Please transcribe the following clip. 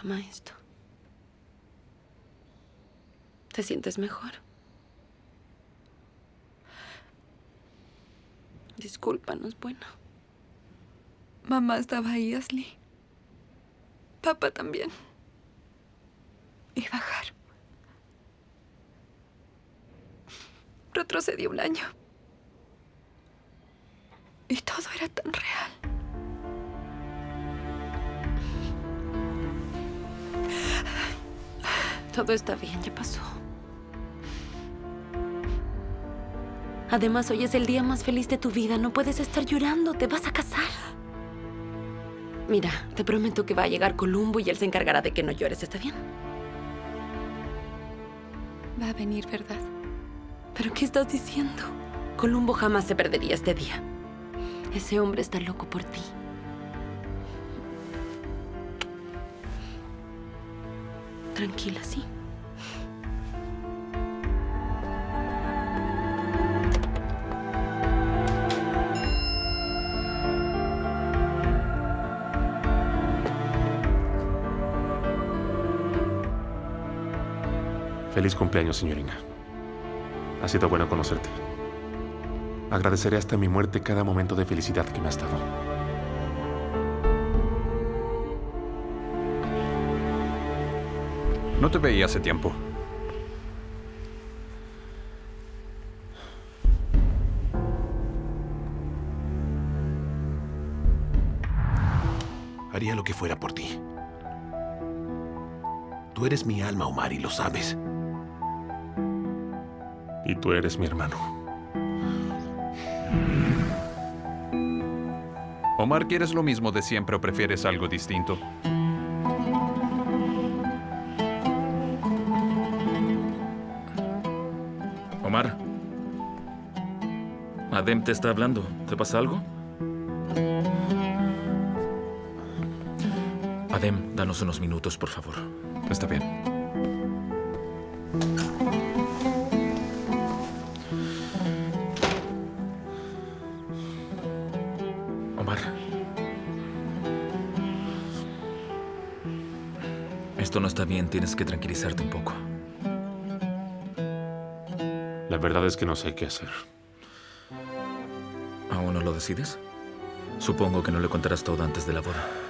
Toma esto. ¿Te sientes mejor? Discúlpanos, bueno. Mamá estaba ahí, Asli. Papá también. Y bajar. Retrocedí un año. Y todo era tan real. Todo está bien, ya pasó. Además, hoy es el día más feliz de tu vida. No puedes estar llorando, te vas a casar. Mira, te prometo que va a llegar Columbo y él se encargará de que no llores, ¿está bien? Va a venir, ¿verdad? ¿Pero qué estás diciendo? Columbo jamás se perdería este día. Ese hombre está loco por ti. Tranquila, ¿sí? Feliz cumpleaños, señorina. Ha sido bueno conocerte. Agradeceré hasta mi muerte cada momento de felicidad que me has dado. No te veía hace tiempo. Haría lo que fuera por ti. Tú eres mi alma, Ömer, y lo sabes. Y tú eres mi hermano. Ömer, ¿quieres lo mismo de siempre o prefieres algo distinto? Ömer. Adem te está hablando. ¿Te pasa algo? Adem, danos unos minutos, por favor. Está bien. Esto no está bien, tienes que tranquilizarte un poco. La verdad es que no sé qué hacer. ¿Aún no lo decides? Supongo que no le contarás todo antes de la boda.